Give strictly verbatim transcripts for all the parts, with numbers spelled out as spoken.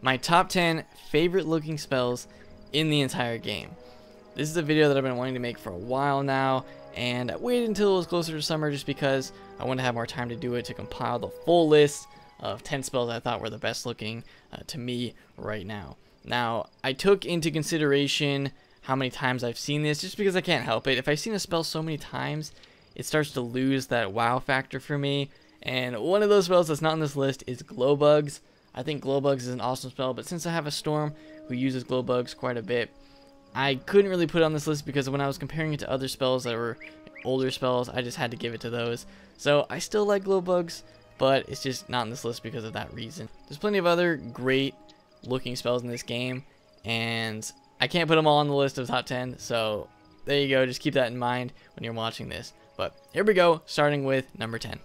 my top ten favorite looking spells in the entire game. This is a video that I've been wanting to make for a while now, and I waited until it was closer to summer just because I wanted to have more time to do it, to compile the full list of ten spells I thought were the best looking uh, to me right now. Now, I took into consideration how many times I've seen this, just because I can't help it. If I've seen a spell so many times, it starts to lose that wow factor for me. And one of those spells that's not on this list is Glowbugs. I think Glowbugs is an awesome spell, but since I have a Storm who uses Glowbugs quite a bit, I couldn't really put it on this list because when I was comparing it to other spells that were older spells, I just had to give it to those. So I still like Glowbugs, but it's just not on this list because of that reason. There's plenty of other great looking spells in this game, and I can't put them all on the list of top ten, so there you go. Just keep that in mind when you're watching this. But here we go, starting with number ten.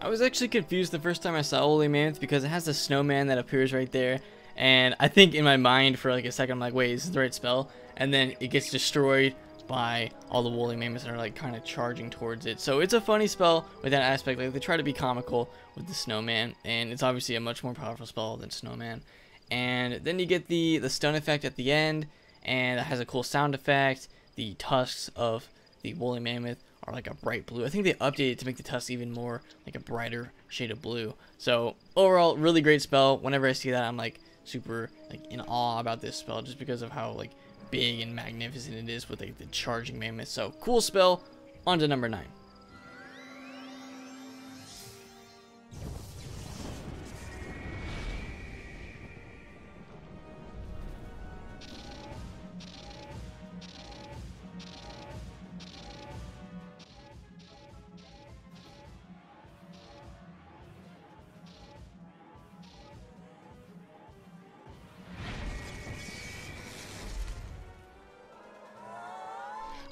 I was actually confused the first time I saw Woolly Mammoth because it has a snowman that appears right there, and I think in my mind for like a second I'm like, wait, is this the right spell? And then it gets destroyed by all the Woolly Mammoths that are like kind of charging towards it. So it's a funny spell with that aspect. Like, they try to be comical with the snowman, and it's obviously a much more powerful spell than snowman. And then you get the the stun effect at the end, and it has a cool sound effect. The tusks of the Woolly Mammoth are like a bright blue. I think they updated it to make the tusks even more like a brighter shade of blue. So overall, really great spell. Whenever I see that, I'm like super like in awe about this spell just because of how like big and magnificent it is with like the charging mammoth. So cool spell. On to number nine.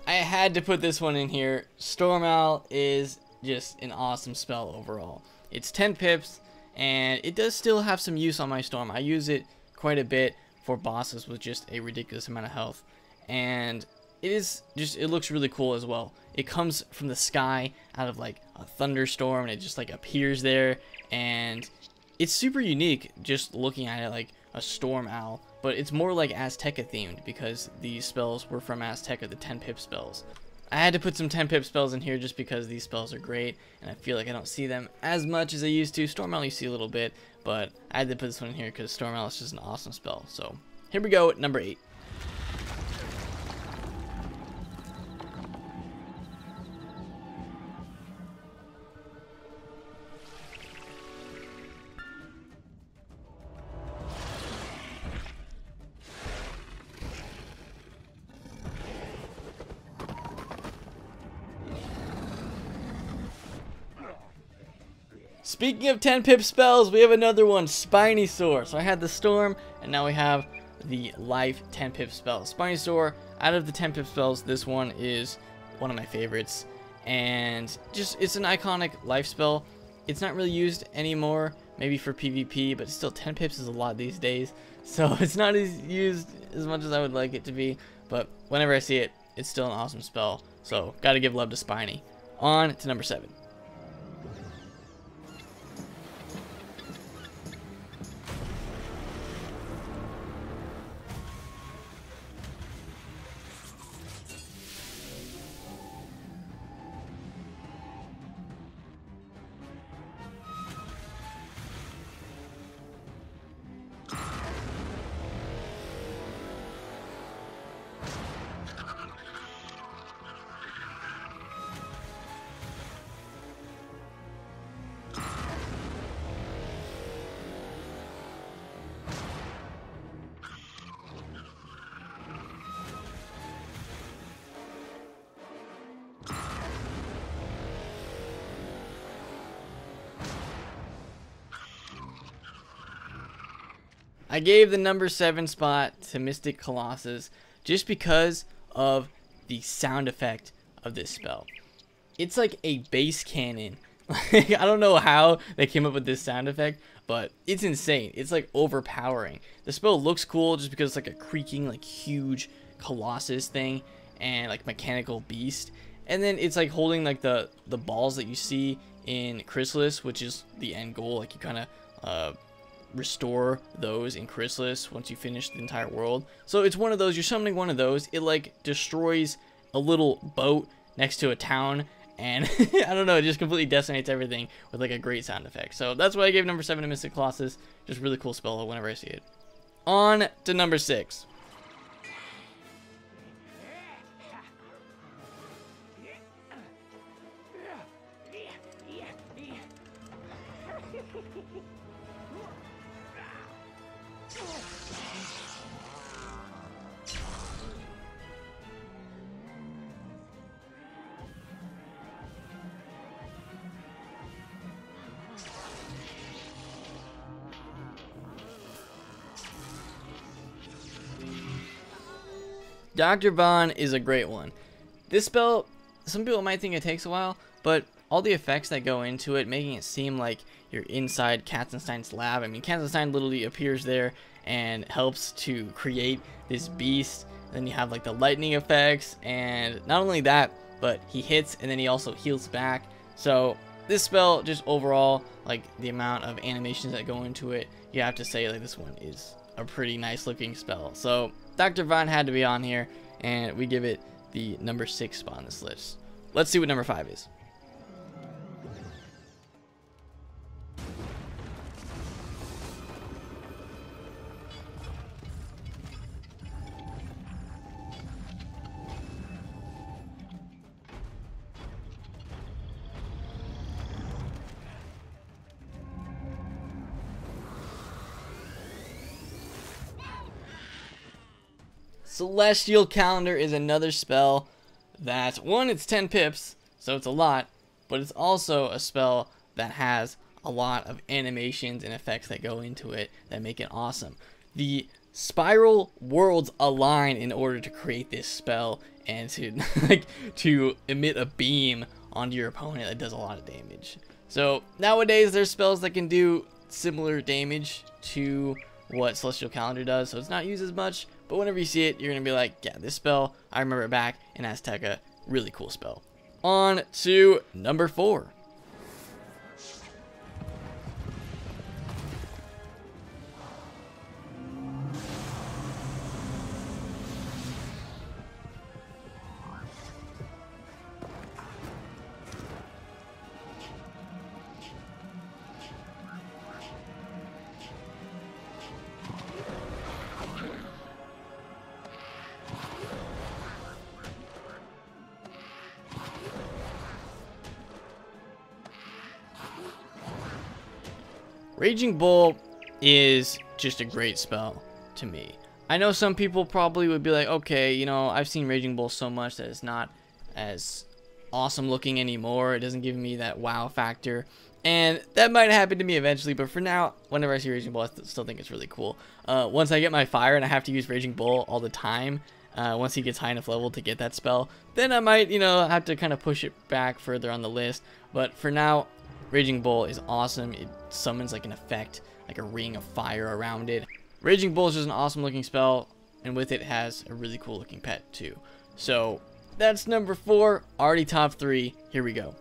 I had to put this one in here. Storm Owl is just an awesome spell overall. It's ten pips, and it does still have some use on my Storm. I use it quite a bit for bosses with just a ridiculous amount of health. And it is just, it looks really cool as well. It comes from the sky out of like a thunderstorm, and it just like appears there. And it's super unique just looking at it like a Storm Owl. But it's more like Azteca themed because these spells were from Azteca, the ten pip spells. I had to put some ten pip spells in here just because these spells are great, and I feel like I don't see them as much as I used to. Storm Owl you see a little bit, but I had to put this one in here because Storm Owl is just an awesome spell. So here we go at number eight. Speaking of ten pip spells, we have another one, Spiny Sore. So I had the Storm, and now we have the Life ten pip spell. Spiny Sore, out of the ten pip spells, this one is one of my favorites. And just, it's an iconic life spell. It's not really used anymore, maybe for PvP, but still ten pips is a lot these days. So it's not as used as much as I would like it to be, but whenever I see it, it's still an awesome spell. So gotta give love to Spiny. On to number seven. I gave the number seven spot to Mystic Colossus just because of the sound effect of this spell. It's like a bass cannon. Like, I don't know how they came up with this sound effect, but it's insane. It's like overpowering. The spell looks cool just because it's like a creaking, like huge Colossus thing and like mechanical beast. And then it's like holding like the, the balls that you see in Chrysalis, which is the end goal. Like you kind of uh, restore those in Chrysalis once you finish the entire world. So it's one of those, you're summoning one of those. It like destroys a little boat next to a town. And I don't know, it just completely decimates everything with like a great sound effect. So that's why I gave number seven to Mystic Colossus. Just really cool spell whenever I see it. On to number six. Doctor Bon is a great one. This spell, some people might think it takes a while, but all the effects that go into it, making it seem like you're inside Katzenstein's lab. I mean, Katzenstein literally appears there and helps to create this beast. Then you have like the lightning effects, and not only that, but he hits and then he also heals back. So this spell, just overall, like the amount of animations that go into it, you have to say like this one is a pretty nice looking spell. So Doctor Vine had to be on here, and we give it the number six spot on this list. Let's see what number five is. Celestial Calendar is another spell that, one, it's ten pips, so it's a lot, but it's also a spell that has a lot of animations and effects that go into it that make it awesome. The spiral worlds align in order to create this spell and to like to emit a beam onto your opponent that does a lot of damage. So nowadays there's spells that can do similar damage to what Celestial Calendar does, so it's not used as much. But whenever you see it, you're going to be like, yeah, this spell, I remember it back in Azteca. Really cool spell. On to number four. Raging Bull is just a great spell to me. I know some people probably would be like, okay, you know, I've seen Raging Bull so much that it's not as awesome looking anymore. It doesn't give me that wow factor. And that might happen to me eventually, but for now, whenever I see Raging Bull, I th- still think it's really cool. Uh, once I get my fire and I have to use Raging Bull all the time, Uh, once he gets high enough level to get that spell, then I might, you know, have to kind of push it back further on the list. But for now, Raging Bull is awesome. It summons like an effect, like a ring of fire around it. Raging Bull is just an awesome looking spell, and with it has a really cool looking pet too. So that's number four, already top three. Here we go.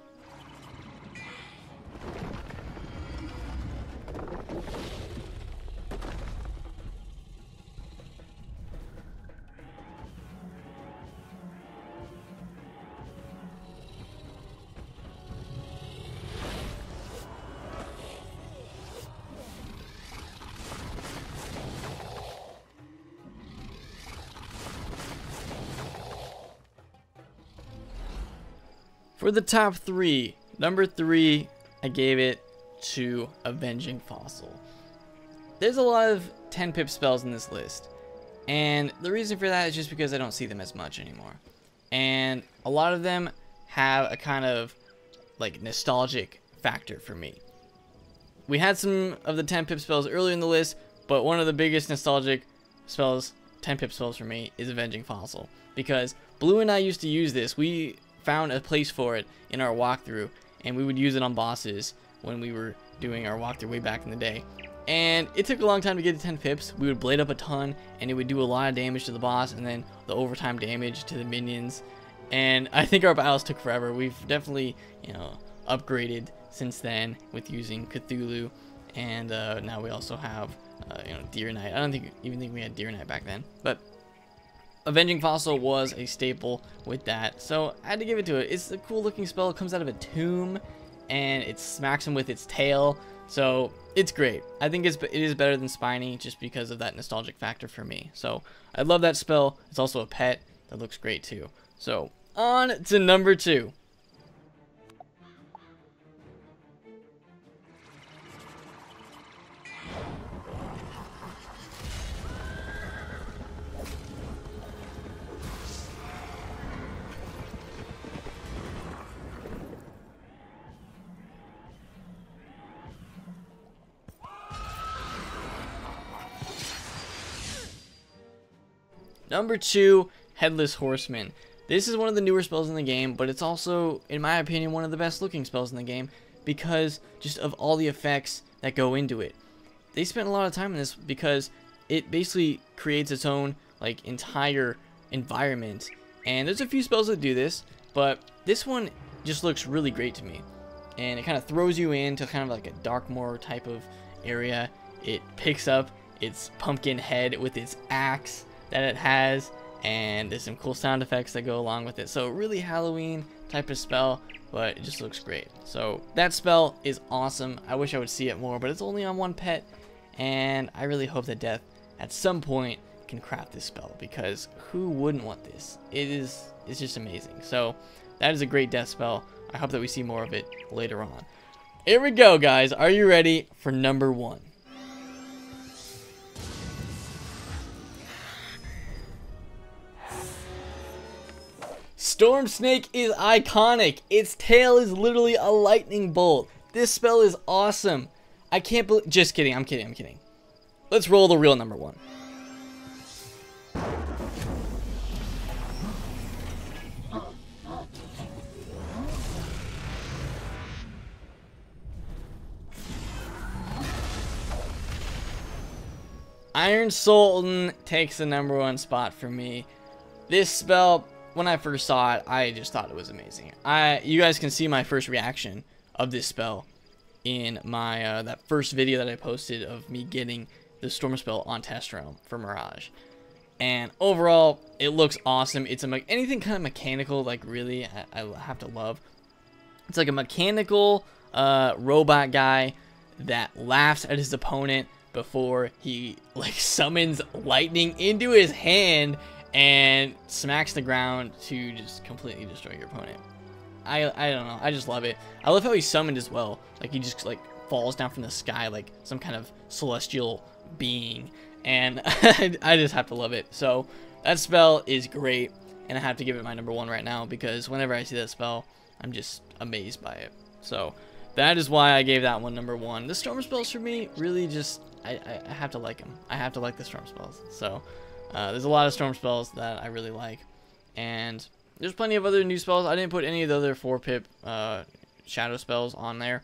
For the top three, number three, I gave it to Avenging Fossil. There's a lot of ten pip spells in this list, and the reason for that is just because I don't see them as much anymore. And a lot of them have a kind of like nostalgic factor for me. We had some of the ten pip spells earlier in the list, But one of the biggest nostalgic spells, ten pip spells for me, is Avenging Fossil. Because Blue and I used to use this. We found a place for it in our walkthrough, and we would use it on bosses when we were doing our walkthrough way back in the day. And it took a long time to get to ten pips. We would blade up a ton, and it would do a lot of damage to the boss, and then the overtime damage to the minions. And I think our battles took forever. We've definitely, you know, upgraded since then with using Cthulhu, and uh, now we also have uh, you know, Deer Knight. I don't think even think we had Deer Knight back then, but Avenging Fossil was a staple with that, so I had to give it to it. It's a cool looking spell. It comes out of a tomb, and it smacks him with its tail, so it's great. I think it's, it is better than Spiny just because of that nostalgic factor for me. So I love that spell. It's also a pet that looks great too. So on to number two. Number two, Headless Horseman. This is one of the newer spells in the game, but it's also, in my opinion, one of the best looking spells in the game because just of all the effects that go into it. They spent a lot of time on this because it basically creates its own like entire environment. And there's a few spells that do this, but this one just looks really great to me. And it kind of throws you into kind of like a Darkmoor type of area. It picks up its pumpkin head with its axe that it has, and there's some cool sound effects that go along with it. So really Halloween type of spell, but it just looks great. So that spell is awesome. I wish I would see it more, but it's only on one pet, and I really hope that Death at some point can craft this spell, because who wouldn't want this? It is, it's just amazing. So that is a great Death spell. I hope that we see more of it later on. Here we go, guys. Are you ready for number one? Storm Snake is iconic. Its tail is literally a lightning bolt. This spell is awesome. I can't believe... Just kidding. I'm kidding. I'm kidding. Let's roll the real number one. Iron Sultan takes the number one spot for me. This spell... When I first saw it, I just thought it was amazing. I, you guys can see my first reaction of this spell in my uh, that first video that I posted of me getting the Storm spell on Test Realm for Mirage. And overall, it looks awesome. It's a anything kind of mechanical, like really, I, I have to love. It's like a mechanical uh, robot guy that laughs at his opponent before he like summons lightning into his hand and smacks the ground to just completely destroy your opponent. I, I don't know. I just love it. I love how he's summoned as well. Like, he just, like, falls down from the sky like some kind of celestial being. And I just have to love it. So, that spell is great. And I have to give it my number one right now, because whenever I see that spell, I'm just amazed by it. So, that is why I gave that one number one. The Storm spells for me really just... I, I have to like them. I have to like the Storm spells. So... Uh, there's a lot of Storm spells that I really like, and there's plenty of other new spells. I didn't put any of the other four pip uh, shadow spells on there,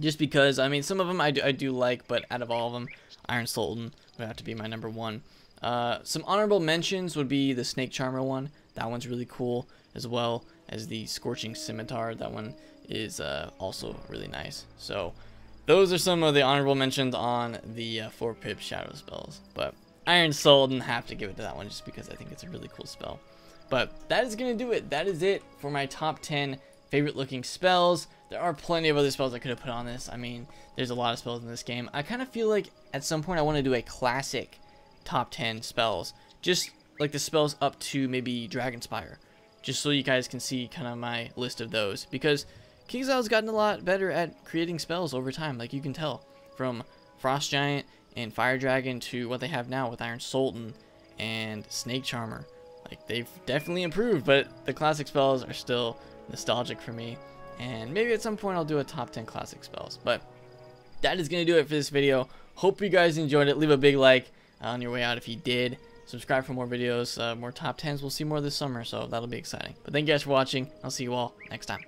just because, I mean, some of them I do, I do like, but out of all of them, Iron Sultan would have to be my number one. Uh, some honorable mentions would be the Snake Charmer one. That one's really cool, as well as the Scorching Scimitar. That one is uh, also really nice. So those are some of the honorable mentions on the uh, four pip shadow spells, but... Iron Soul, didn't have to give it to that one just because I think it's a really cool spell. But that is going to do it. That is it for my top ten favorite looking spells. There are plenty of other spells I could have put on this. I mean, there's a lot of spells in this game. I kind of feel like at some point I want to do a classic top ten spells. Just like the spells up to maybe Dragonspire. Just so you guys can see kind of my list of those. Because King's Isle has gotten a lot better at creating spells over time. Like you can tell from Frost Giant and Fire Dragon to what they have now with Iron Sultan and Snake Charmer. Like, they've definitely improved, but the classic spells are still nostalgic for me, and maybe at some point I'll do a top ten classic spells. But that is going to do it for this video. Hope you guys enjoyed it. Leave a big like on your way out if you did. Subscribe for more videos, uh, more top tens. We'll see more this summer, so that'll be exciting. But thank you guys for watching. I'll see you all next time.